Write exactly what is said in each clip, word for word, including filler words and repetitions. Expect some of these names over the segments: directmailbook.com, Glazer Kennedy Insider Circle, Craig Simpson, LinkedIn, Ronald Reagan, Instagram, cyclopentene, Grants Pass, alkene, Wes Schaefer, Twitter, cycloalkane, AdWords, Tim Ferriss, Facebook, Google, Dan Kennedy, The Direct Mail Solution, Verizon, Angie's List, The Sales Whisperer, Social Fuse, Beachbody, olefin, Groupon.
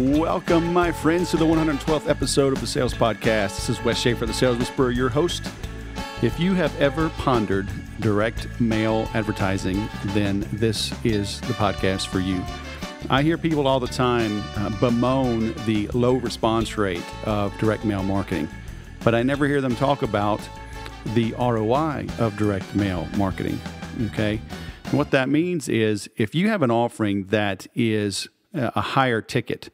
Welcome, my friends, to the one hundred twelfth episode of the Sales Podcast. This is Wes Schaefer, the Sales Whisperer, your host. If you have ever pondered direct mail advertising, then this is the podcast for you. I hear people all the time uh, bemoan the low response rate of direct mail marketing, but I never hear them talk about the R O I of direct mail marketing, okay? And what that means is if you have an offering that is a higher ticket,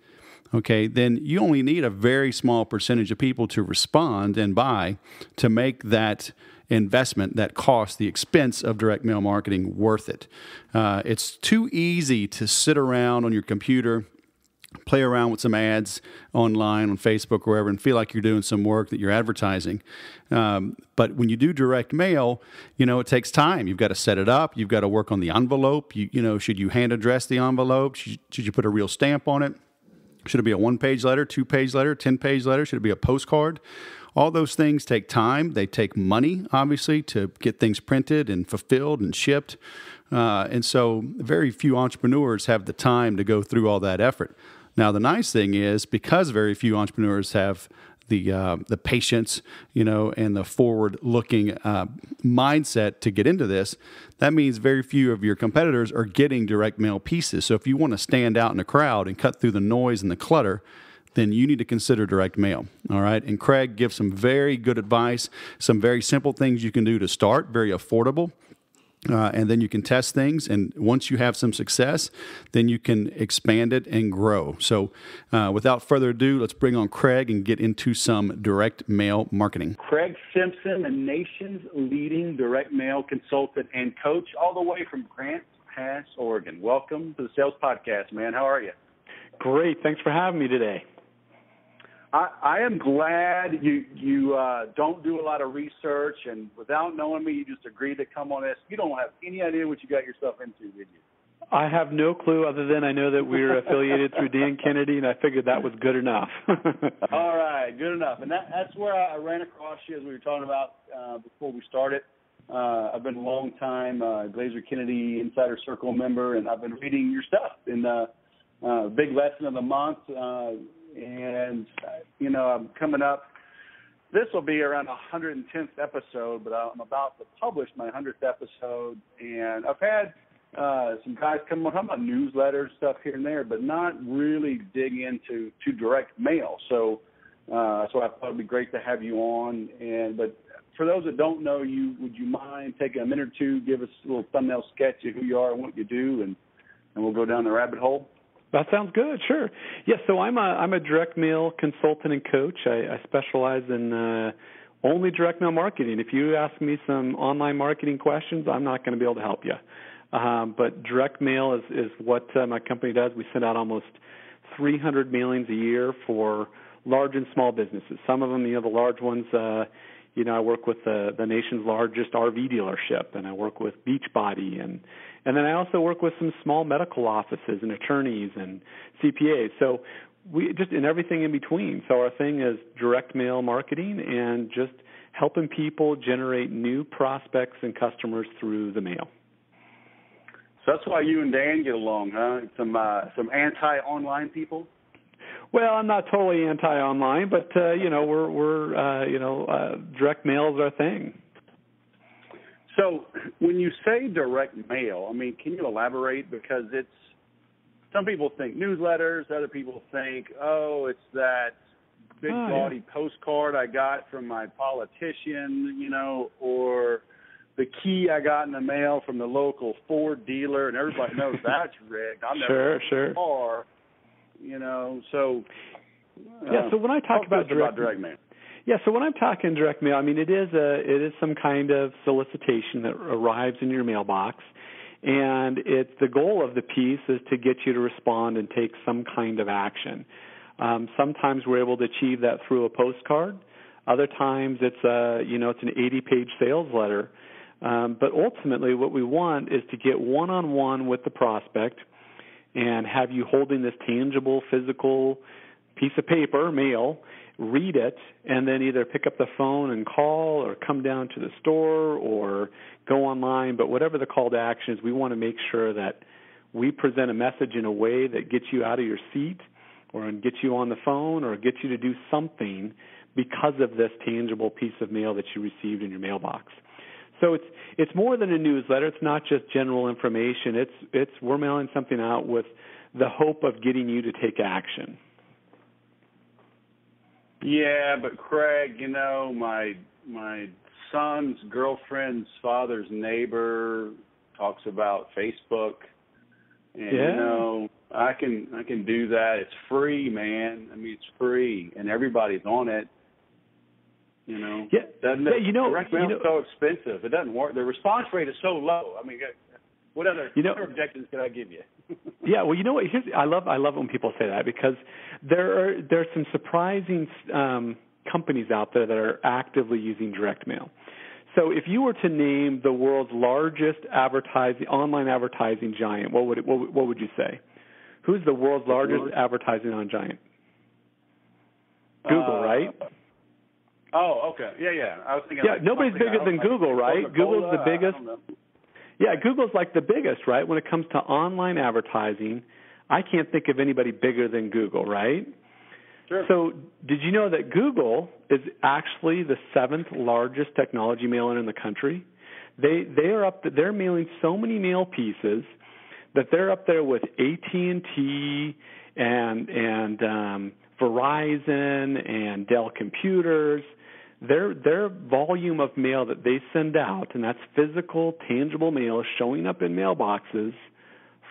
okay, then you only need a very small percentage of people to respond and buy to make that investment, that cost, the expense of direct mail marketing worth it. Uh, it's too easy to sit around on your computer, play around with some ads online, on Facebook, or wherever, and feel like you're doing some work that you're advertising. Um, but when you do direct mail, you know, it takes time. You've got to set it up. You've got to work on the envelope. You, you know, should you hand address the envelope? Should, should you put a real stamp on it? Should it be a one-page letter, two-page letter, ten-page letter? Should it be a postcard? All those things take time. They take money, obviously, to get things printed and fulfilled and shipped. Uh, and so very few entrepreneurs have the time to go through all that effort. Now, the nice thing is, because very few entrepreneurs have the uh, the patience, you know, and the forward-looking uh, mindset to get into this, that means very few of your competitors are getting direct mail pieces. So if you want to stand out in a crowd and cut through the noise and the clutter, then you need to consider direct mail, all right? And Craig gives some very good advice, some very simple things you can do to start, very affordable. Uh, and then you can test things, and once you have some success, then you can expand it and grow. So uh, without further ado, let's bring on Craig and get into some direct mail marketing. Craig Simpson, the nation's leading direct mail consultant and coach, all the way from Grants Pass, Oregon. Welcome to the Sales Podcast, man. How are you? Great. Thanks for having me today. I, I am glad you you uh, don't do a lot of research, and without knowing me, you just agreed to come on this. You don't have any idea what you got yourself into, did you? I have no clue other than I know that we're affiliated through Dan Kennedy, and I figured that was good enough. All right, good enough. And that, that's where I ran across you as we were talking about uh, before we started. Uh, I've been a long-time uh, Glazer Kennedy Insider Circle member, and I've been reading your stuff. And uh, uh, big lesson of the month, uh And, you know, I'm coming up. This will be around one hundred tenth episode, but I'm about to publish my one hundredth episode. And I've had uh, some guys come on, talking about newsletters, stuff here and there, but not really dig into to direct mail. So uh, so I thought it would be great to have you on. And But for those that don't know you, would you mind taking a minute or two, give us a little thumbnail sketch of who you are and what you do, and, and we'll go down the rabbit hole? That sounds good, sure. Yes, yeah, so I'm a, I'm a direct mail consultant and coach. I, I specialize in uh, only direct mail marketing. If you ask me some online marketing questions, I'm not going to be able to help you. Um, but direct mail is, is what uh, my company does. We send out almost three hundred mailings a year for large and small businesses. Some of them, you know, the large ones, uh, you know, I work with the, the nation's largest R V dealership, and I work with Beachbody, and And then I also work with some small medical offices and attorneys and C P As. So we just in everything in between. So our thing is direct mail marketing and just helping people generate new prospects and customers through the mail. So that's why you and Dan get along, huh? Some uh, some anti-online people. Well, I'm not totally anti-online, but uh, you know, we're we're uh, you know, uh, direct mail is our thing. So when you say direct mail, I mean, can you elaborate? Because it's some people think newsletters, other people think, oh, it's that big oh, gaudy yeah. postcard I got from my politician, you know, or the key I got in the mail from the local Ford dealer, and everybody knows that's rigged. I'm never sure, sure. Car, you know, so yeah. Uh, so when I talk, talk about, direct, about direct mail. Yeah, so when I'm talking direct mail, I mean, it is a it is some kind of solicitation that arrives in your mailbox, and it's the goal of the piece is to get you to respond and take some kind of action. Um, sometimes we're able to achieve that through a postcard. Other times it's a, you know, it's an eighty-page sales letter. Um, but ultimately what we want is to get one-on-one with the prospect and have you holding this tangible, physical piece of paper, mail, read it, and then either pick up the phone and call or come down to the store or go online. But whatever the call to action is, we want to make sure that we present a message in a way that gets you out of your seat or get you on the phone or get you to do something because of this tangible piece of mail that you received in your mailbox. So it's it's more than a newsletter. It's not just general information. It's it's we're mailing something out with the hope of getting you to take action. Yeah, but Craig, you know, my my son's girlfriend's father's neighbor talks about Facebook, and yeah. you know, I can I can do that. It's free, man. I mean, it's free, and everybody's on it. You know, yeah, doesn't it, yeah, you know, direct mail is so expensive. It doesn't work. The response rate is so low. I mean, what other, you know, other objectives could I give you? Yeah, well, you know what? Here's, I love I love when people say that, because there are there's some surprising um, companies out there that are actively using direct mail. So if you were to name the world's largest advertising online advertising giant, what would it, what, what would you say? Who's the world's largest Lord. advertising on giant? Google, uh, right? Oh, okay. Yeah, yeah. I was thinking. Yeah, like nobody's bigger than Google, right? Google's the biggest. Yeah, Google's like the biggest, right? When it comes to online advertising, I can't think of anybody bigger than Google, right? Sure. So did you know that Google is actually the seventh largest technology mailer in the country? They they are up. They're mailing so many mail pieces that they're up there with A T and T and and um, Verizon and Dell Computers. Their their volume of mail that they send out, and that's physical, tangible mail showing up in mailboxes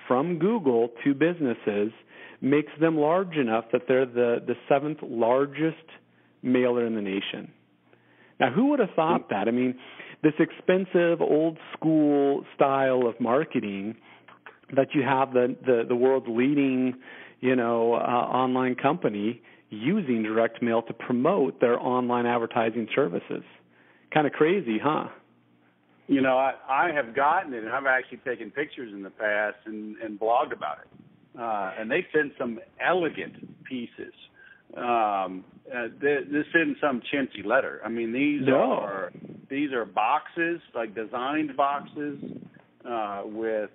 from Google to businesses, makes them large enough that they're the, the seventh largest mailer in the nation. Now, who would have thought that? I mean, this expensive, old-school style of marketing that you have the, the, the world's leading, you know, uh, online company using direct mail to promote their online advertising services. Kind of crazy, huh? You know, I, I have gotten it, and I've actually taken pictures in the past and, and blogged about it. Uh, and they send some elegant pieces. Um, uh, they, they send some chintzy letter. I mean, these no. are these are boxes, like designed boxes, uh, with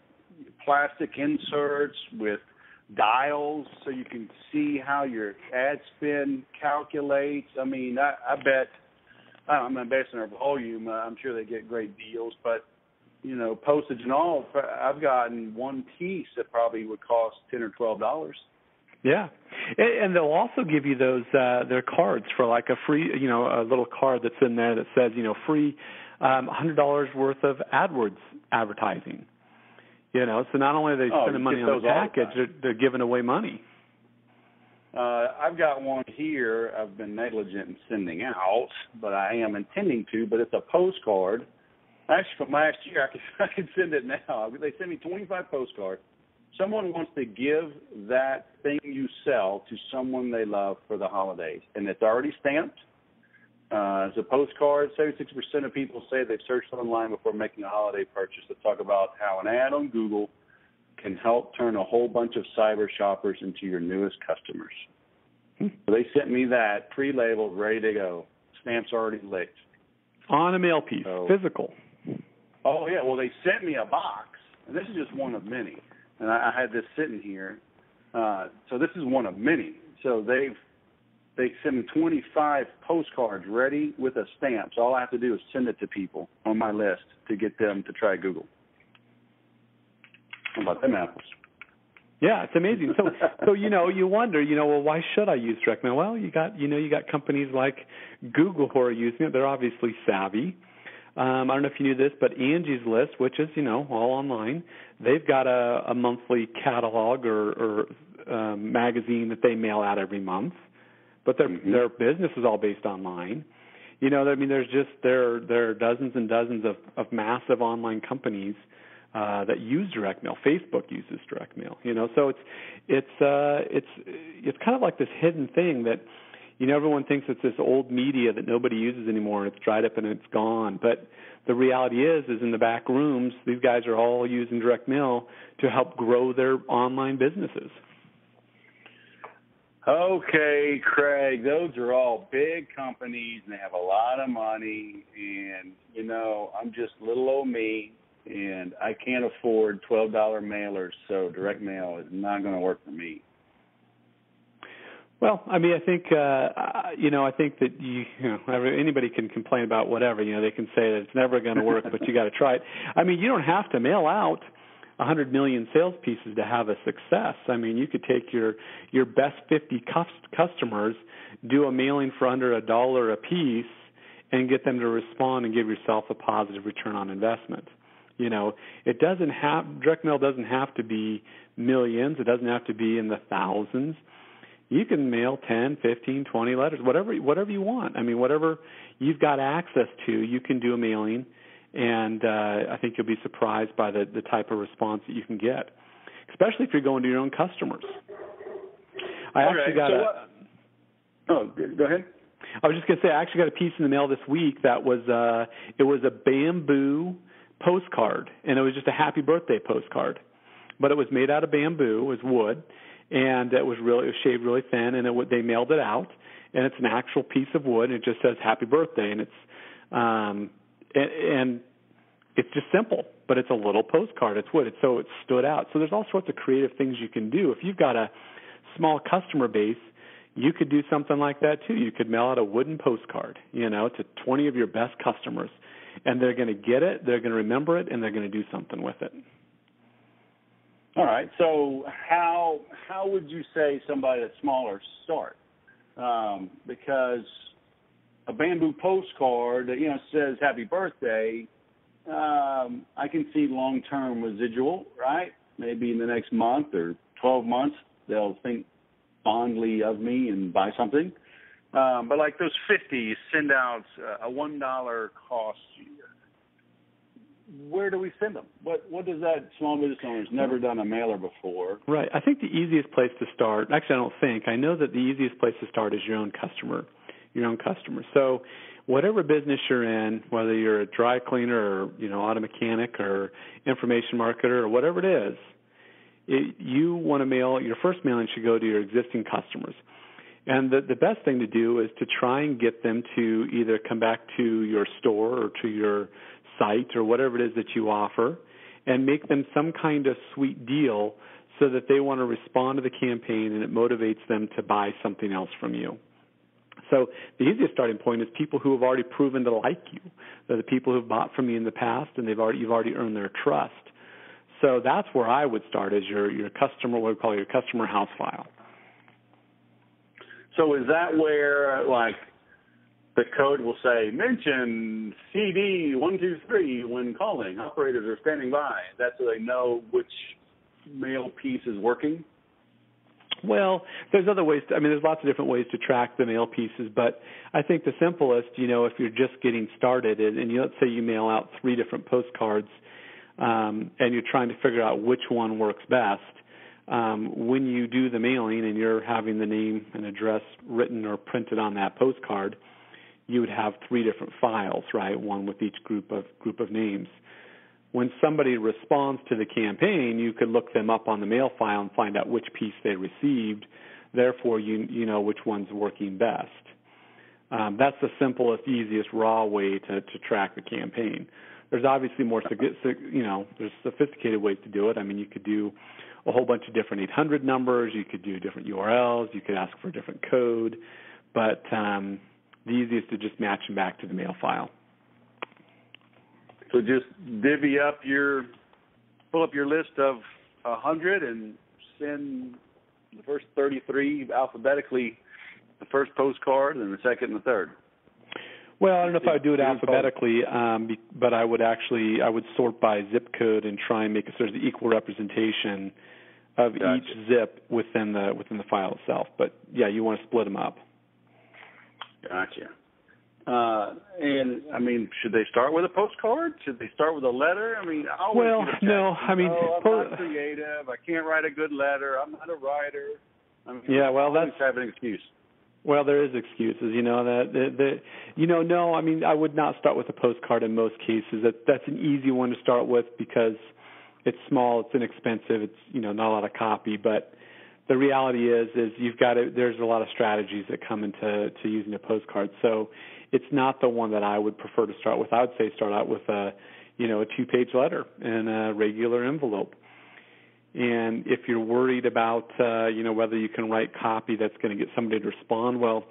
plastic inserts, with dials, so you can see how your ad spend calculates. I mean, I, I bet, I'm not basing our volume, uh, I'm sure they get great deals, but, you know, postage and all, I've gotten one piece that probably would cost ten or twelve dollars. Yeah. And, and they'll also give you those, uh, their cards for like a free, you know, a little card that's in there that says, you know, free um, one hundred dollars worth of AdWords advertising. You know, so not only are they oh, spending money on the package, the they're, they're giving away money. Uh, I've got one here I've been negligent in sending out, but I am intending to, but it's a postcard. Actually, from last year, I could, I could send it now. They sent me twenty-five postcards. Someone wants to give that thing you sell to someone they love for the holidays, and it's already stamped. Uh, it's a postcard. seventy-six percent of people say they've searched online before making a holiday purchase. Let's talk about how an ad on Google can help turn a whole bunch of cyber shoppers into your newest customers. Hmm. So they sent me that pre-labeled, ready to go. Stamps already licked. On a mail piece, so, physical. Oh, yeah. Well, they sent me a box, and this is just one of many. And I, I had this sitting here. Uh, so this is one of many. So they've They send me twenty-five postcards ready with a stamp. So all I have to do is send it to people on my list to get them to try Google. How about them apples? Yeah, it's amazing. So, so you know, you wonder, you know, well, why should I use direct mail? Well, you got, you know, you got companies like Google who are using it. They're obviously savvy. Um, I don't know if you knew this, but Angie's List, which is, you know, all online, they've got a, a monthly catalog or, or um, magazine that they mail out every month. But their mm-hmm. their business is all based online. You know, I mean, there's just there there are dozens and dozens of, of massive online companies uh, that use direct mail. Facebook uses direct mail. You know, so it's it's uh, it's it's kind of like this hidden thing that, you know, everyone thinks it's this old media that nobody uses anymore. It's dried up and it's gone. But the reality is, is in the back rooms, these guys are all using direct mail to help grow their online businesses. Okay, Craig, those are all big companies, and they have a lot of money, and, you know, I'm just little old me, and I can't afford twelve dollar mailers, so direct mail is not going to work for me. Well, I mean, I think, uh, you know, I think that you, you know, anybody can complain about whatever. You know, they can say that it's never going to work, but you got to try it. I mean, you don't have to mail out one hundred million sales pieces to have a success. I mean, you could take your your best fifty customers, do a mailing for under a dollar a piece, and get them to respond and give yourself a positive return on investment. You know, it doesn't have, direct mail doesn't have to be millions. It doesn't have to be in the thousands. You can mail ten, fifteen, twenty letters, whatever whatever you want. I mean, whatever you've got access to, you can do a mailing, and uh, I think you'll be surprised by the, the type of response that you can get, especially if you're going to your own customers. I All actually right. got so, a uh, – Oh, go ahead. I was just going to say I actually got a piece in the mail this week that was uh, – it was a bamboo postcard, and it was just a happy birthday postcard. But it was made out of bamboo. It was wood. And it was really it was shaved really thin, and it, they mailed it out, and it's an actual piece of wood, and it just says "Happy Birthday," and it's um, and, and it's just simple, but it's a little postcard. It's wood, it's, so it stood out. So there's all sorts of creative things you can do. If you've got a small customer base, you could do something like that too. You could mail out a wooden postcard, you know, to twenty of your best customers, and they're going to get it, they're going to remember it, and they're going to do something with it. All right. So how how would you say somebody that's smaller start? Um, because a bamboo postcard that, you know, says happy birthday, um, I can see long-term residual, right? Maybe in the next month or twelve months, they'll think fondly of me and buy something. Um, but like those fifty send out a one dollar cost. Where do we send them? What what does that small business owner who's never done a mailer before? Right. I think the easiest place to start, actually I don't think, I know that the easiest place to start is your own customer, your own customer. So whatever business you're in, whether you're a dry cleaner or, you know, auto mechanic or information marketer or whatever it is, it, you want to mail, your first mailing should go to your existing customers. And the, the best thing to do is to try and get them to either come back to your store or to your site or whatever it is that you offer, and make them some kind of sweet deal so that they want to respond to the campaign and it motivates them to buy something else from you. So the easiest starting point is people who have already proven to like you. They're the people who have bought from you in the past, and they've already, you've already earned their trust. So that's where I would start, is your, your customer, what we call your customer house file. So is that where, like, the code will say, mention C D one two three when calling. Operators are standing by. That's so they know which mail piece is working? Well, there's other ways. To, I mean, there's lots of different ways to track the mail pieces, but I think the simplest, you know, if you're just getting started and, and you, let's say you mail out three different postcards um, and you're trying to figure out which one works best, um, when you do the mailing and you're having the name and address written or printed on that postcard, you would have three different files, right? One with each group of group of names. When somebody responds to the campaign, you could look them up on the mail file and find out which piece they received. Therefore, you you know which one's working best. Um, that's the simplest, easiest, raw way to, to track the campaign. There's obviously more, you know, there's sophisticated ways to do it. I mean, you could do a whole bunch of different eight hundred numbers. You could do different U R Ls. You could ask for a different code, but um, the easiest to just match them back to the mail file. So just divvy up your, pull up your list of one hundred and send the first thirty-three alphabetically, the first postcard and the second and the third. Well, I don't know if I would do it alphabetically, um, but I would actually, I would sort by zip code and try and make a sort of equal representation of gotcha. Each zip within the within the file itself. But, yeah, you want to split them up. Gotcha. Uh, and, I mean, should they start with a postcard? Should they start with a letter? I mean, I always Well, no, I mean, oh, I'm po- not creative. I can't write a good letter. I'm not a writer. I mean, yeah, well, I always that's, have an excuse. Well, there is excuses, you know, that, that, that, you know, no, I mean, I would not start with a postcard in most cases. That That's an easy one to start with because it's small, it's inexpensive, it's, you know, not a lot of copy, but the reality is, is you've got to, there's a lot of strategies that come into to using a postcard. So it's not the one that I would prefer to start with. I would say start out with a, you know, a two-page letter and a regular envelope. And if you're worried about, uh, you know, whether you can write copy that's going to get somebody to respond, well,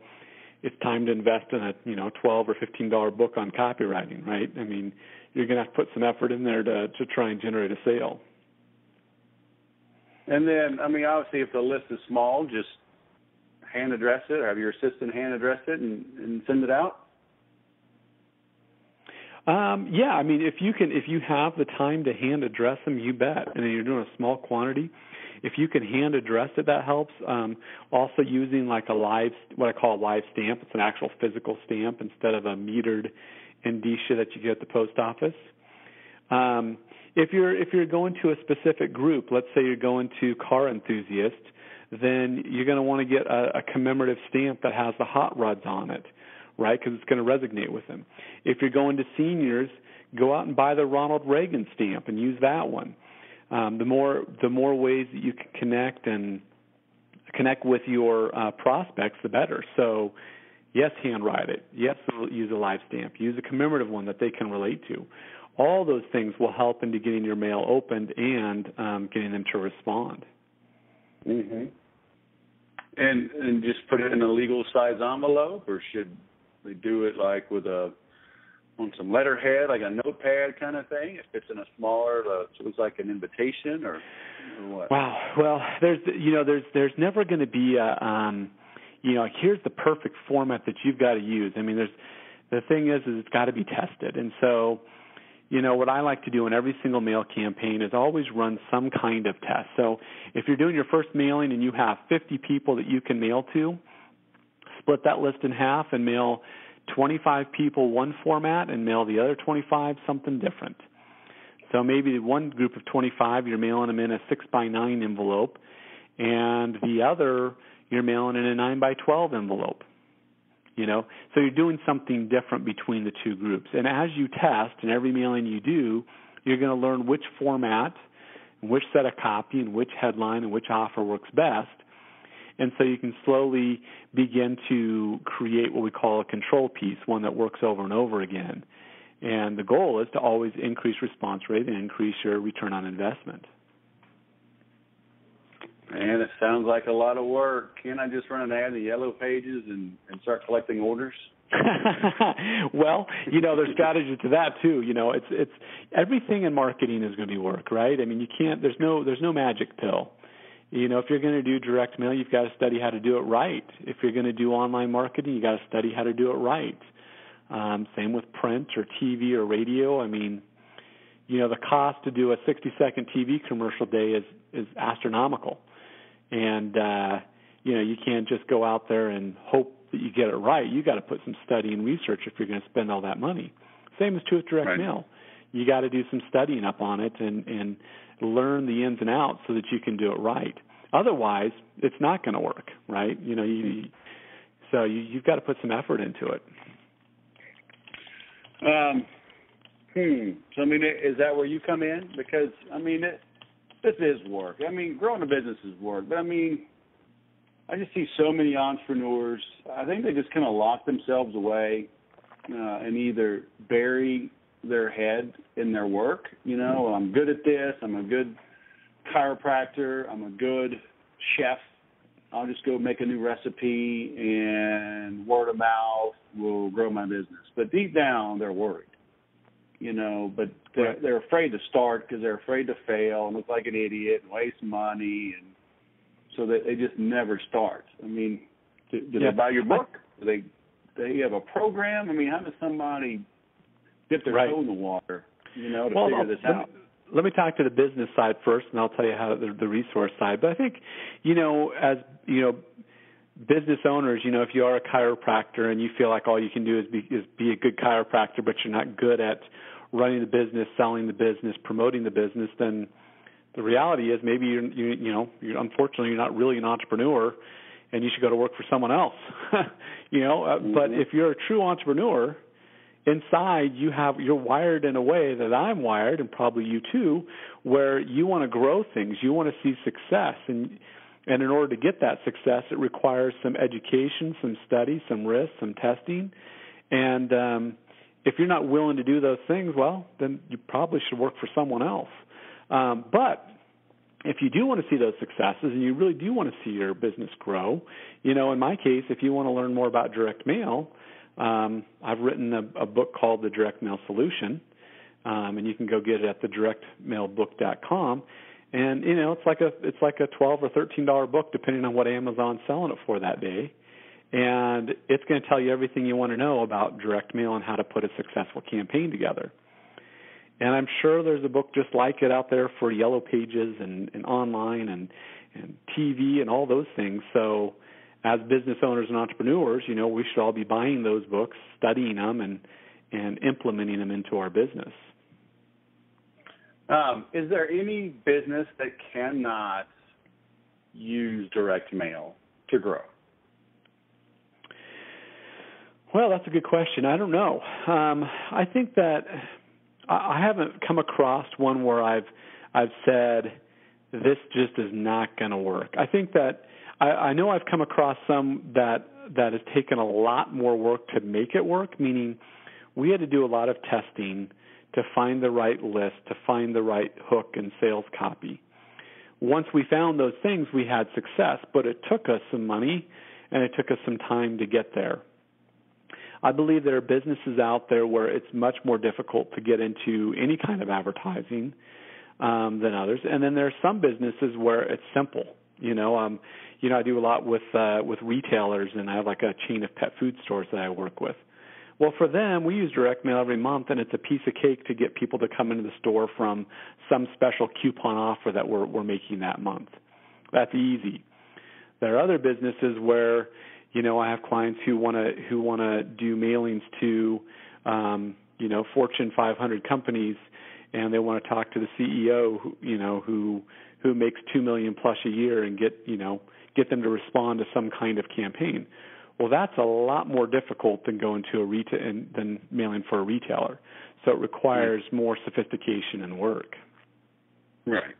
it's time to invest in a, you know, twelve or fifteen dollar book on copywriting, right? I mean, you're going to have to put some effort in there to, to try and generate a sale. And then, I mean, obviously, if the list is small, just hand address it or have your assistant hand address it and, and send it out. Um, yeah, I mean, if you can, if you have the time to hand address them, you bet. And then you're doing a small quantity. If you can hand address it, that helps. Um, also using like a live, what I call a live stamp. It's an actual physical stamp instead of a metered indicia that you get at the post office. Um, if you're if you're going to a specific group, let's say you're going to car enthusiasts, then you're going to want to get a, a commemorative stamp that has the hot rods on it. Right, because it's going to resonate with them. If you're going to seniors, go out and buy the Ronald Reagan stamp and use that one. Um, the more the more ways that you can connect and connect with your uh, prospects, the better. So, yes, handwrite it. Yes, use a live stamp. Use a commemorative one that they can relate to. All those things will help into getting your mail opened and um, getting them to respond. Mm-hmm. And and just put it in a legal size envelope, or should they do it like with a on some letterhead, like a notepad kind of thing? If it's in a smaller, uh, so it looks like an invitation, or, or what? Wow. Well, there's you know there's there's never going to be a um, you know here's the perfect format that you've got to use. I mean, there's the thing is is it's got to be tested, and so you know what I like to do in every single mail campaign is always run some kind of test. So if you're doing your first mailing and you have fifty people that you can mail to, split that list in half and mail twenty-five people one format and mail the other twenty-five something different. So maybe one group of twenty-five, you're mailing them in a six by nine envelope, and the other, you're mailing in a nine by twelve envelope. You know, so you're doing something different between the two groups. And as you test, in every mailing you do, you're going to learn which format, which set of copy, and which headline, and which offer works best. And so you can slowly begin to create what we call a control piece, one that works over and over again. And the goal is to always increase response rate and increase your return on investment. Man, it sounds like a lot of work. Can't I just run an ad in the Yellow Pages and, and start collecting orders? Well, you know, there's strategy to that too. You know, it's it's everything in marketing is going to be work, right? I mean, you can't. There's no there's no magic pill. You know, if you're going to do direct mail, you've got to study how to do it right. If you're going to do online marketing, you've got to study how to do it right. Um, same with print or T V or radio. I mean, you know, the cost to do a sixty-second T V commercial day is, is astronomical. And, uh, you know, you can't just go out there and hope that you get it right. You've got to put some study and research if you're going to spend all that money. Same is true with direct right. mail. You got to do some studying up on it and, and learn the ins and outs so that you can do it right. Otherwise, it's not going to work, right? You know, you, so you, you've got to put some effort into it. Um, hmm. So, I mean, is that where you come in? Because, I mean, it, this is work. I mean, growing a business is work. But, I mean, I just see so many entrepreneurs. I think they just kind of lock themselves away uh, and either bury their head in their work. You know, I'm good at this, I'm a good chiropractor, I'm a good chef, I'll just go make a new recipe and word of mouth will grow my business. But deep down, they're worried, you know, but they're, right. they're afraid to start because they're afraid to fail and look like an idiot and waste money, and so that they just never start. I mean, do, do yeah. they buy your book? Do they, they have a program? I mean, how does somebody dip their right. toe in the water, you know, to well, figure this let out. Me, let me talk to the business side first, and I'll tell you how the, the resource side. But I think, you know, as, you know, business owners, you know, if you are a chiropractor and you feel like all you can do is be, is be a good chiropractor, but you're not good at running the business, selling the business, promoting the business, then the reality is maybe, you're, you, you know, you're, unfortunately, you're not really an entrepreneur, and you should go to work for someone else. you know, mm-hmm. But if you're a true entrepreneur, inside, you have, you're wired in a way that I'm wired, and probably you too, where you want to grow things. You want to see success. And, and in order to get that success, it requires some education, some study, some risk, some testing. And um, if you're not willing to do those things, well, then you probably should work for someone else. Um, but if you do want to see those successes and you really do want to see your business grow, you know, in my case, if you want to learn more about direct mail, um, I've written a, a book called The Direct Mail Solution, um, and you can go get it at the direct mail book dot com. And, you know, it's like a it's like a twelve or thirteen dollar book, depending on what Amazon's selling it for that day. And it's going to tell you everything you want to know about direct mail and how to put a successful campaign together. And I'm sure there's a book just like it out there for Yellow Pages and, and online and, and T V and all those things. So as business owners and entrepreneurs, you know, we should all be buying those books, studying them, and, and implementing them into our business. Um, is there any business that cannot use direct mail to grow? Well, that's a good question. I don't know. Um, I think that I haven't come across one where I've I've said this just is not going to work. I think that I, I know I've come across some that that has taken a lot more work to make it work, meaning we had to do a lot of testing to find the right list, to find the right hook and sales copy. Once we found those things, we had success, but it took us some money and it took us some time to get there. I believe there are businesses out there where it's much more difficult to get into any kind of advertising um, than others. And then there are some businesses where it's simple. You know, um, you know, I do a lot with uh, with retailers, and I have like a chain of pet food stores that I work with. Well, for them, we use direct mail every month, and it's a piece of cake to get people to come into the store from some special coupon offer that we're, we're making that month. That's easy. There are other businesses where, you know, I have clients who want to who want to do mailings to, um, you know, Fortune five hundred companies, and they want to talk to the C E O, who, you know, who who makes two million plus a year, and get you know get them to respond to some kind of campaign. Well, that's a lot more difficult than going to a retail than mailing for a retailer. So it requires mm-hmm. more sophistication and work. Right.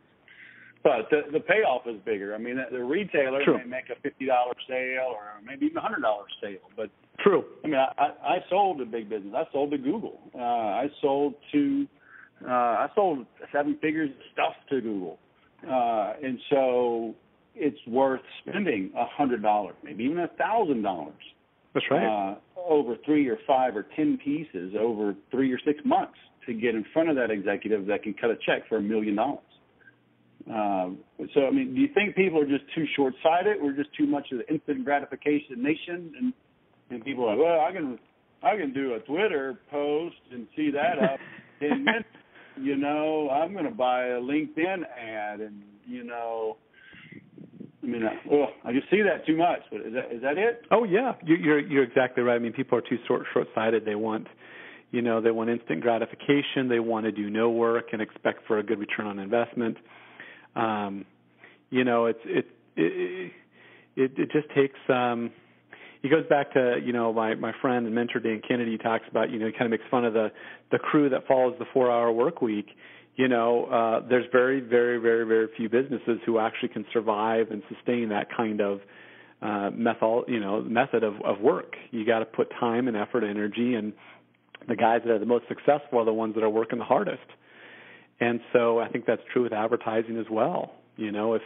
But the, the payoff is bigger. I mean, the, the retailer True. may make a fifty dollar sale or maybe even a one hundred dollar sale. But True. I mean, I, I, I sold to big business. I sold to Google. Uh, I sold to uh, I sold seven figures of stuff to Google, uh, and so it's worth spending one hundred dollars, maybe even one thousand dollars. That's right. Uh, over three or five or ten pieces over three or six months to get in front of that executive that can cut a check for a million dollars. Uh, so, I mean, do you think people are just too short-sighted? We're just too much of the instant gratification nation, and, and people are like, well, I can I can do a Twitter post and see that up in minutes. You know, I'm going to buy a LinkedIn ad, and, you know, I mean, I, well, I just see that too much. But is that is that it? Oh, yeah. You're, you're exactly right. I mean, people are too short, short-sighted. They want, you know, they want instant gratification. They want to do no work and expect for a good return on investment. Um, you know, it's, it, it, it, it just takes, um, it goes back to, you know, my, my friend and mentor, Dan Kennedy, talks about, you know, he kind of makes fun of the, the crew that follows the four hour work week. You know, uh, there's very, very, very, very few businesses who actually can survive and sustain that kind of, uh, method, you know, method of, of work. You got to put time and effort and energy, and the guys that are the most successful are the ones that are working the hardest. And so I think that's true with advertising as well. You know, if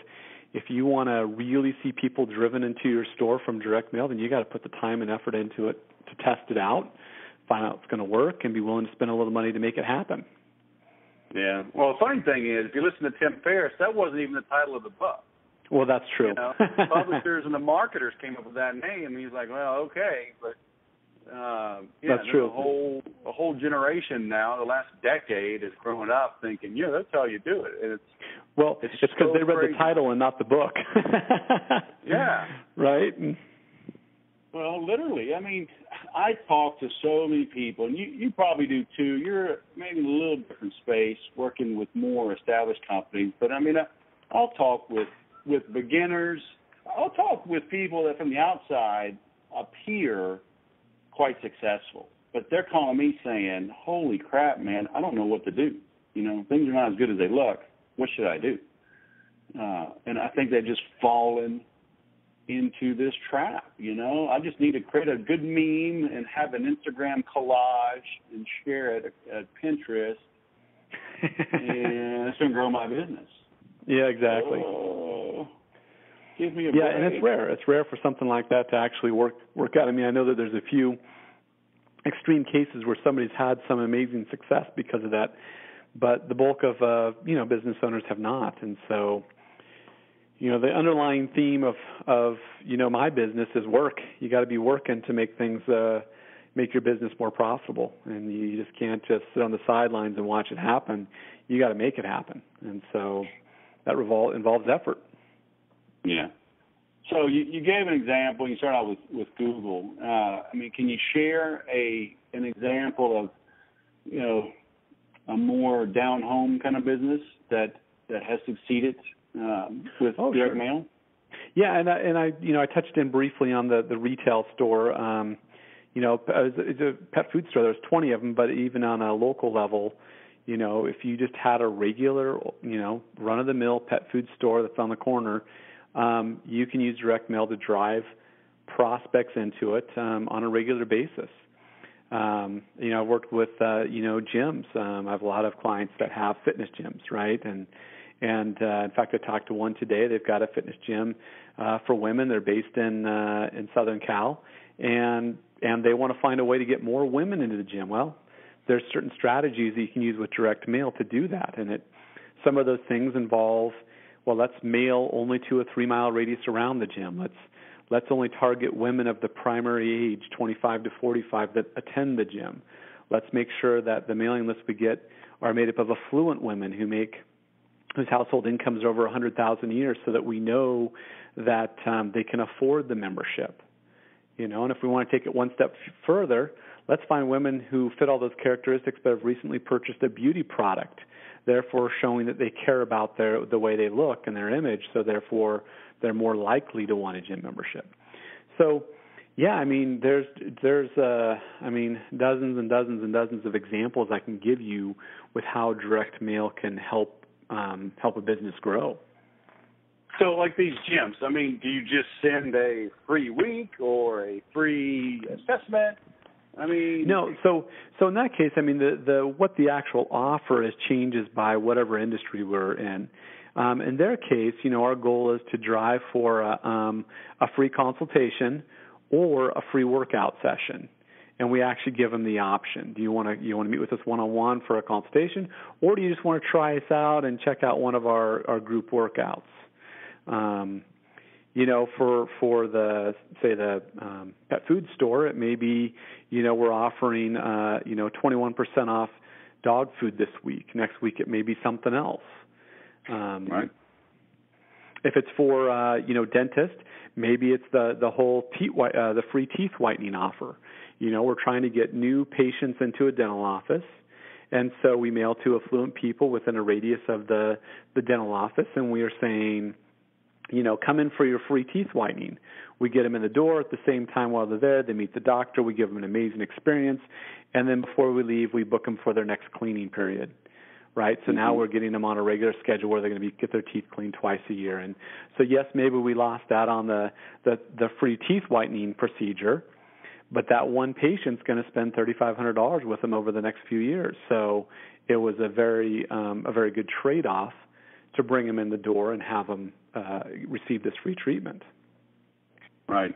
if you want to really see people driven into your store from direct mail, then you got to put the time and effort into it to test it out, find out it's going to work, and be willing to spend a little money to make it happen. Yeah. Well, the funny thing is, if you listen to Tim Ferriss, that wasn't even the title of the book. Well, that's true. You know, the publishers and the marketers came up with that name, and he's like, well, okay, but Uh, yeah, that's true. A whole, a whole generation now, the last decade, is growing up thinking, yeah, that's how you do it. And it's well, it's because so they read crazy. The title and not the book. Yeah. Right? Well, literally. I mean, I talk to so many people, and you, you probably do too. You're maybe in a little different space, working with more established companies. But, I mean, I, I'll talk with, with beginners. I'll talk with people that from the outside appear quite successful, but they're calling me saying, holy crap, man, I don't know what to do. You know, things are not as good as they look. What should I do? Uh, and I think they've just fallen into this trap, you know. I just need to create a good meme and have an Instagram collage and share it at Pinterest, and it's going to grow my business. Yeah, exactly. Oh, give me a yeah, break. And it's rare. It's rare for something like that to actually work work out. I mean, I know that there's a few extreme cases where somebody's had some amazing success because of that, but the bulk of uh, you know business owners have not. And so, you know, the underlying theme of of you know my business is work. You got to be working to make things uh, make your business more profitable, and you, you just can't just sit on the sidelines and watch it happen. You got to make it happen, and so that revol- involves effort. Yeah. So you, you gave an example. You started out with, with Google. Uh, I mean, can you share a an example of, you know, a more down-home kind of business that, that has succeeded um, with oh, direct sure. mail? Yeah, and I, and I you know I touched in briefly on the, the retail store. Um, you know, it's a pet food store. There's twenty of them, but even on a local level, you know, if you just had a regular, you know, run-of-the-mill pet food store that's on the corner, um, you can use direct mail to drive prospects into it um, on a regular basis. Um, you know, I've worked with, uh, you know, gyms. Um, I have a lot of clients that have fitness gyms, right? And, and uh, in fact, I talked to one today. They've got a fitness gym uh, for women. They're based in uh, in Southern Cal, and and they want to find a way to get more women into the gym. Well, there's certain strategies that you can use with direct mail to do that. And it, some of those things involve, well, let's mail only to a three-mile radius around the gym. Let's let's only target women of the primary age, twenty-five to forty-five, that attend the gym. Let's make sure that the mailing lists we get are made up of affluent women who make whose household incomes are over one hundred thousand a year, so that we know that um, they can afford the membership. You know, and if we want to take it one step f- further, let's find women who fit all those characteristics but have recently purchased a beauty product, therefore showing that they care about their the way they look and their image, so therefore they're more likely to want a gym membership. So, yeah, I mean, there's there's uh, I mean, dozens and dozens and dozens of examples I can give you with how direct mail can help um, help a business grow. So, like these gyms, I mean, do you just send a free week or a free assessment? I mean, no. So, so in that case, I mean, the, the what the actual offer is changes by whatever industry we're in. Um, in their case, you know, our goal is to drive for a, um, a free consultation or a free workout session, and we actually give them the option. Do you want to you want to meet with us one on one for a consultation, or do you just want to try us out and check out one of our, our group workouts? Um, you know, for for the say the um, pet food store, it may be, you know, we're offering uh, you know twenty-one percent off dog food this week. Next week it may be something else. Um, right. If it's for uh, you know dentist, maybe it's the the whole teeth uh, the free teeth whitening offer. You know, we're trying to get new patients into a dental office. And so we mail to affluent people within a radius of the, the dental office, and we are saying, you know, come in for your free teeth whitening. We get them in the door at the same time while they're there. They meet the doctor. We give them an amazing experience. And then before we leave, we book them for their next cleaning period, right? So mm-hmm. now we're getting them on a regular schedule where they're going to be, get their teeth cleaned twice a year. And so, yes, maybe we lost out on the, the, the free teeth whitening procedure, but that one patient's going to spend three thousand five hundred dollars with them over the next few years. So it was a very um, a very good trade-off to bring them in the door and have them uh, receive this free treatment. Right.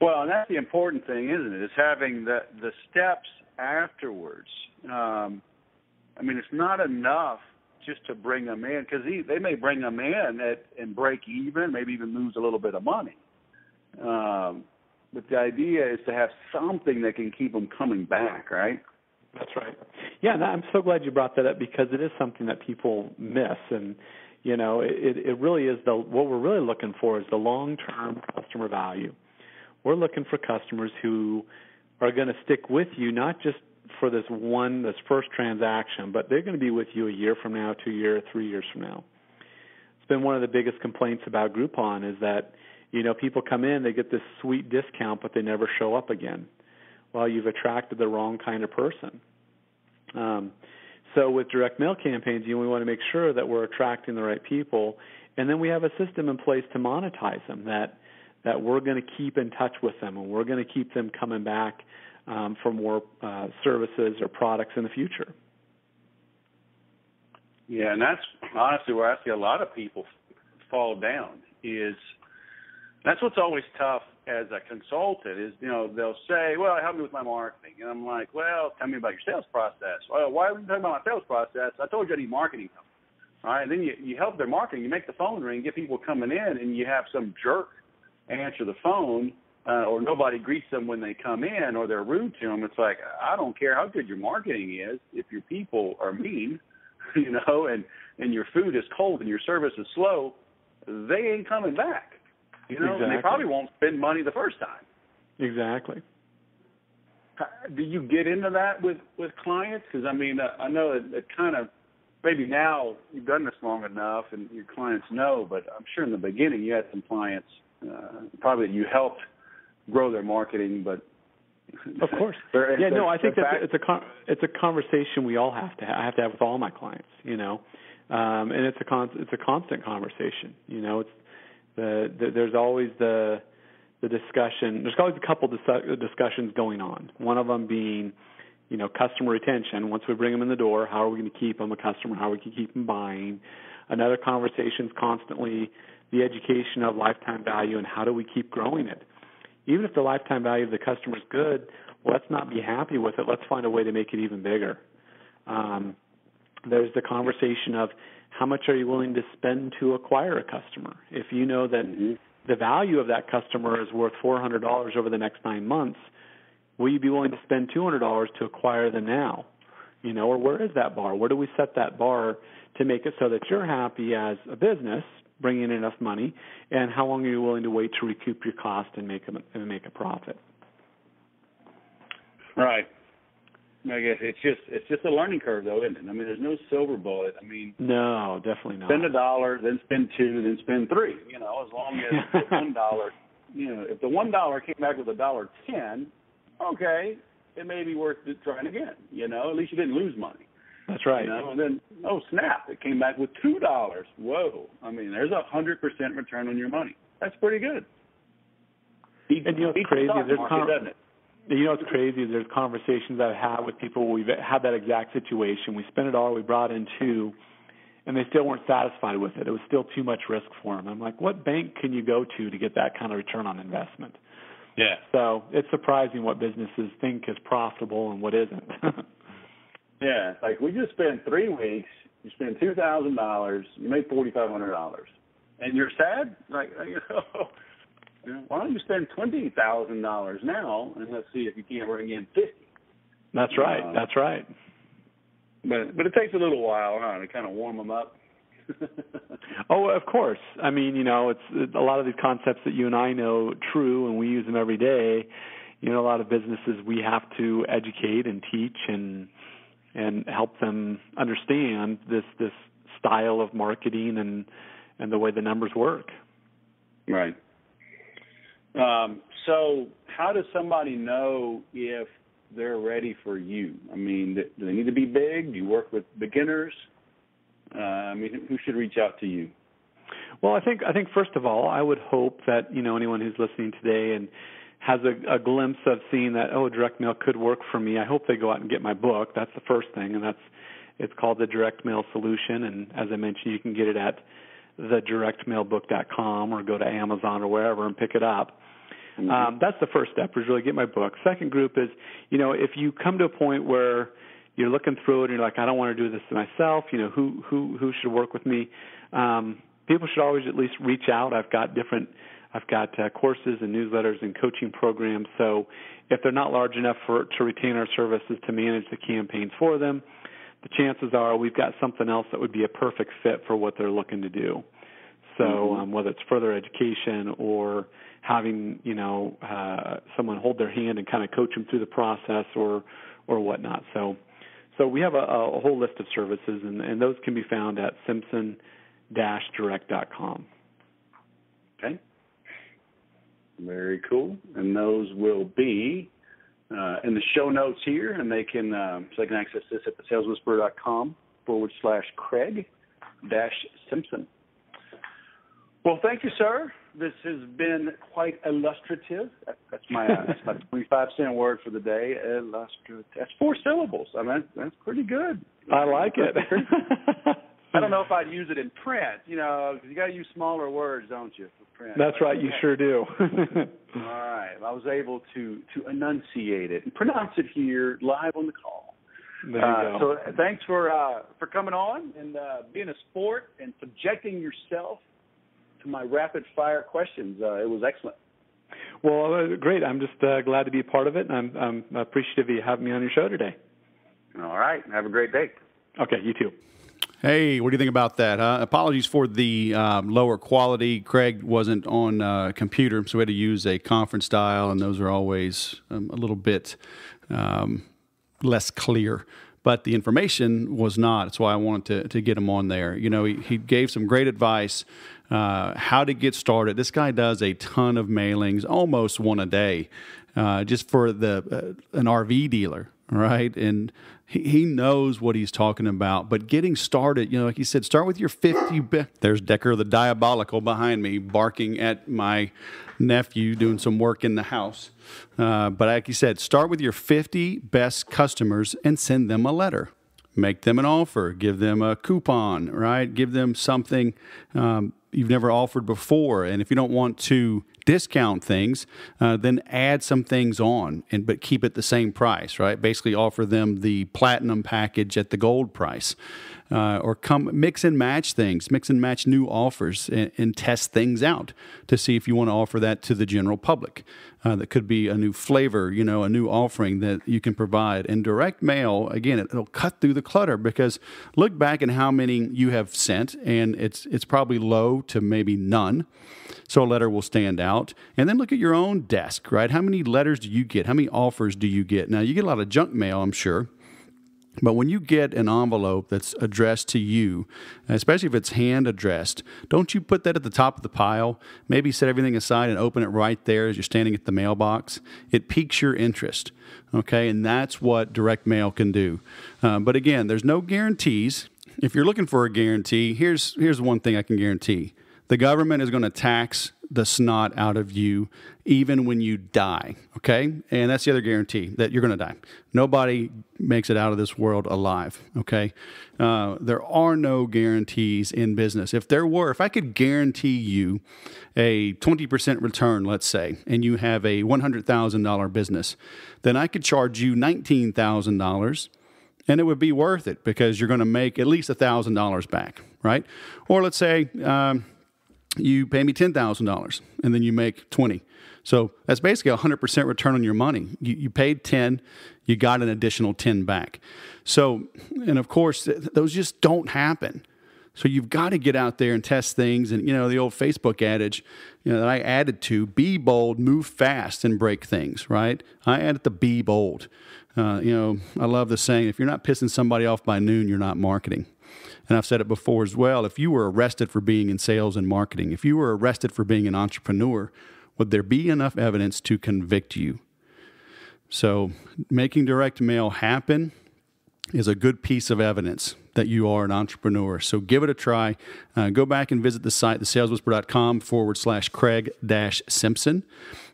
Well, and that's the important thing, isn't it? It's having the, the steps afterwards. Um, I mean, it's not enough just to bring them in, because they may bring them in at, and break even, maybe even lose a little bit of money. Um But the idea is to have something that can keep them coming back, right? That's right. Yeah, and I'm so glad you brought that up, because it is something that people miss. And, you know, it, it really is the what we're really looking for is the long-term customer value. We're looking for customers who are going to stick with you, not just for this one, this first transaction, but they're going to be with you a year from now, two years, three years from now. It's been one of the biggest complaints about Groupon is that, you know, people come in, they get this sweet discount, but they never show up again. Well, you've attracted the wrong kind of person. Um, so with direct mail campaigns, you know, we want to make sure that we're attracting the right people, and then we have a system in place to monetize them, that that we're going to keep in touch with them, and we're going to keep them coming back um, for more uh, services or products in the future. Yeah, and that's honestly where I see a lot of people fall down is that's what's always tough as a consultant is, you know, they'll say, well, help me with my marketing. And I'm like, well, tell me about your sales process. Well, why are you talking about my sales process? I told you I need marketing help. All right, and then you, you help their marketing. You make the phone ring, get people coming in, and you have some jerk answer the phone uh, or nobody greets them when they come in or they're rude to them. It's like, I don't care how good your marketing is if your people are mean, you know, and, and your food is cold and your service is slow, they ain't coming back. You know, exactly. And they probably won't spend money the first time. Exactly. Do you get into that with, with clients? Because, I mean, uh, I know it, it kind of, maybe now you've done this long enough and your clients know, but I'm sure in the beginning you had some clients uh, probably you helped grow their marketing, but of course. They're, yeah, they're, no, I think that's a, it's a con- it's a conversation we all have to have, I have to have with all my clients, you know, um, and it's a con- it's a constant conversation, you know. It's the, the there's always the the discussion. There's always a couple dis- discussions going on. One of them being, you know, customer retention. Once we bring them in the door, how are we going to keep them a customer? How are we going to keep them buying? Another conversation is constantly the education of lifetime value and how do we keep growing it. Even if the lifetime value of the customer is good, let's not be happy with it. Let's find a way to make it even bigger. Um, there's the conversation of how much are you willing to spend to acquire a customer? If you know that mm-hmm. the value of that customer is worth four hundred dollars over the next nine months, will you be willing to spend two hundred dollars to acquire them now? You know, or where is that bar? Where do we set that bar to make it so that you're happy as a business, bringing in enough money, and how long are you willing to wait to recoup your cost and make a, and make a profit? Right. I guess it's just it's just a learning curve, though, isn't it? I mean, there's no silver bullet. I mean, no, definitely not. Spend a dollar, then spend two, then spend three. You know, as long as one dollar, you know, if the one dollar came back with a dollar ten. Okay, it may be worth trying again, you know. At least you didn't lose money. That's right. You know? And then, oh, snap, it came back with two dollars. Whoa. I mean, there's a one hundred percent return on your money. That's pretty good. Eat, and you know what's crazy? The market, con- doesn't it? You know what's crazy? There's conversations I've had with people where we've had that exact situation. We spent it all, we brought in two, and they still weren't satisfied with it. It was still too much risk for them. I'm like, what bank can you go to to get that kind of return on investment? Yeah. So it's surprising what businesses think is profitable and what isn't. Yeah. Like we just spent three weeks, you spend two thousand dollars, you made four thousand five hundred dollars, and you're sad? Like, you know, why don't you spend twenty thousand dollars now and let's see if you can't bring in fifty? That's right. Um, That's right. But but it takes a little while, huh, to kind of warm them up. Oh, of course. I mean, you know, it's, it's a lot of these concepts that you and I know true, and we use them every day. You know, a lot of businesses we have to educate and teach and and help them understand this this style of marketing and and the way the numbers work. Right. Um, so, how does somebody know if they're ready for you? I mean, do they need to be big? Do you work with beginners? Uh, I mean, who should reach out to you? Well, I think I think first of all, I would hope that, you know, anyone who's listening today and has a, a glimpse of seeing that, oh, direct mail could work for me. I hope they go out and get my book. That's the first thing, and that's it's called The Direct Mail Solution. And as I mentioned, you can get it at the direct mail book dot com or go to Amazon or wherever and pick it up. Mm-hmm. Um, that's the first step is really get my book. Second group is, you know, if you come to a point where you're looking through it and you're like, I don't want to do this to myself. You know, who who who should work with me? Um, people should always at least reach out. I've got different, I've got uh, courses and newsletters and coaching programs. So if they're not large enough for to retain our services to manage the campaigns for them, the chances are we've got something else that would be a perfect fit for what they're looking to do. So mm-hmm. um, whether it's further education or having, you know, uh, someone hold their hand and kind of coach them through the process or or whatnot. So. So we have a, a whole list of services, and, and those can be found at Simpson Direct dot com. Okay. Very cool. And those will be uh, in the show notes here, and they can um, so they can access this at the sales whisperer dot com forward slash Craig dash Simpson. Well, thank you, sir. This has been quite illustrative. That's my, uh, that's my twenty-five cent word for the day, illustrative. That's four syllables. I mean, that's pretty good. I like it. I don't know if I'd use it in print, you know, because you got to use smaller words, don't you, for print? That's right, you sure do. All right, well, I was able to to enunciate it and pronounce it here live on the call. There you uh, go. So thanks for uh, for coming on and uh, being a sport and subjecting yourself to my rapid fire questions. Uh, it was excellent. Well, uh, great. I'm just uh, glad to be a part of it, and I'm, I'm appreciative of you having me on your show today. All right, have a great day. Okay, you too. Hey, what do you think about that? Huh? Apologies for the uh, lower quality. Craig wasn't on uh, computer, so we had to use a conference dial, and those are always um, a little bit um, less clear. But the information was not. That's why I wanted to, to get him on there. You know, he, he gave some great advice, uh, how to get started. This guy does a ton of mailings, almost one a day, uh, just for the uh, an R V dealer. Right, and he, he knows what he's talking about. But getting started, you know, like he said, start with your fifty best. There's Decker the Diabolical behind me barking at my nephew doing some work in the house. Uh, but like he said, start with your fifty best customers and send them a letter. Make them an offer. Give them a coupon, right? Give them something um, you've never offered before. And if you don't want to discount things, uh, then add some things on, and but keep it the same price, right? Basically offer them the platinum package at the gold price, uh, or come mix and match things, mix and match new offers, and, and test things out to see if you want to offer that to the general public. Uh, that could be a new flavor, you know, a new offering that you can provide. And direct mail, again, it, it'll cut through the clutter, because look back at how many you have sent, and it's it's probably low to maybe none. So a letter will stand out. And then look at your own desk, right? How many letters do you get? How many offers do you get? Now, you get a lot of junk mail, I'm sure. But when you get an envelope that's addressed to you, especially if it's hand addressed, don't you put that at the top of the pile? Maybe set everything aside and open it right there as you're standing at the mailbox. It piques your interest, okay? And that's what direct mail can do. Uh, but again, there's no guarantees. If you're looking for a guarantee, here's, here's one thing I can guarantee. The government is going to tax the snot out of you even when you die, okay? And that's the other guarantee, that you're going to die. Nobody makes it out of this world alive, okay? Uh, there are no guarantees in business. If there were, if I could guarantee you a twenty percent return, let's say, and you have a one hundred thousand dollar business, then I could charge you nineteen thousand dollars, and it would be worth it, because you're going to make at least one thousand dollars back, right? Or let's say... Um, you pay me ten thousand dollars, and then you make twenty. So that's basically a one hundred percent return on your money. You, you paid ten, you got an additional ten back. So, and of course, th those just don't happen. So you've got to get out there and test things. And, you know, the old Facebook adage, you know, that I added to, be bold, move fast, and break things, right? I added the be bold. Uh, you know, I love the saying, if you're not pissing somebody off by noon, you're not marketing. And I've said it before as well, if you were arrested for being in sales and marketing, if you were arrested for being an entrepreneur, would there be enough evidence to convict you? So making direct mail happen is a good piece of evidence that you are an entrepreneur. So give it a try. Uh, go back and visit the site, the sales whisperer dot com forward slash Craig dash Simpson.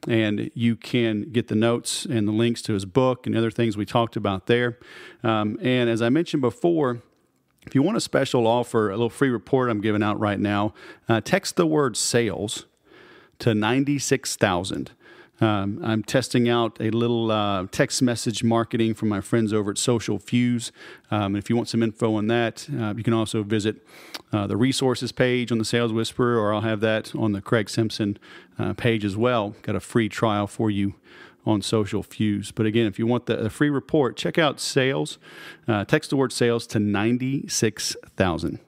And you can get the notes and the links to his book and other things we talked about there. Um, and as I mentioned before, if you want a special offer, a little free report I'm giving out right now, uh, text the word sales to ninety-six thousand. Um, I'm testing out a little uh, text message marketing from my friends over at Social Fuse. Um, if you want some info on that, uh, you can also visit uh, the resources page on the Sales Whisperer, or I'll have that on the Craig Simpson uh, page as well. Got a free trial for you on Social Fuse. But again, if you want the, the free report, check out sales. Uh, text the word sales to ninety-six thousand.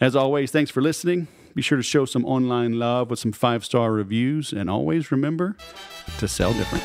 As always, thanks for listening. Be sure to show some online love with some five-star reviews, and always remember to sell different.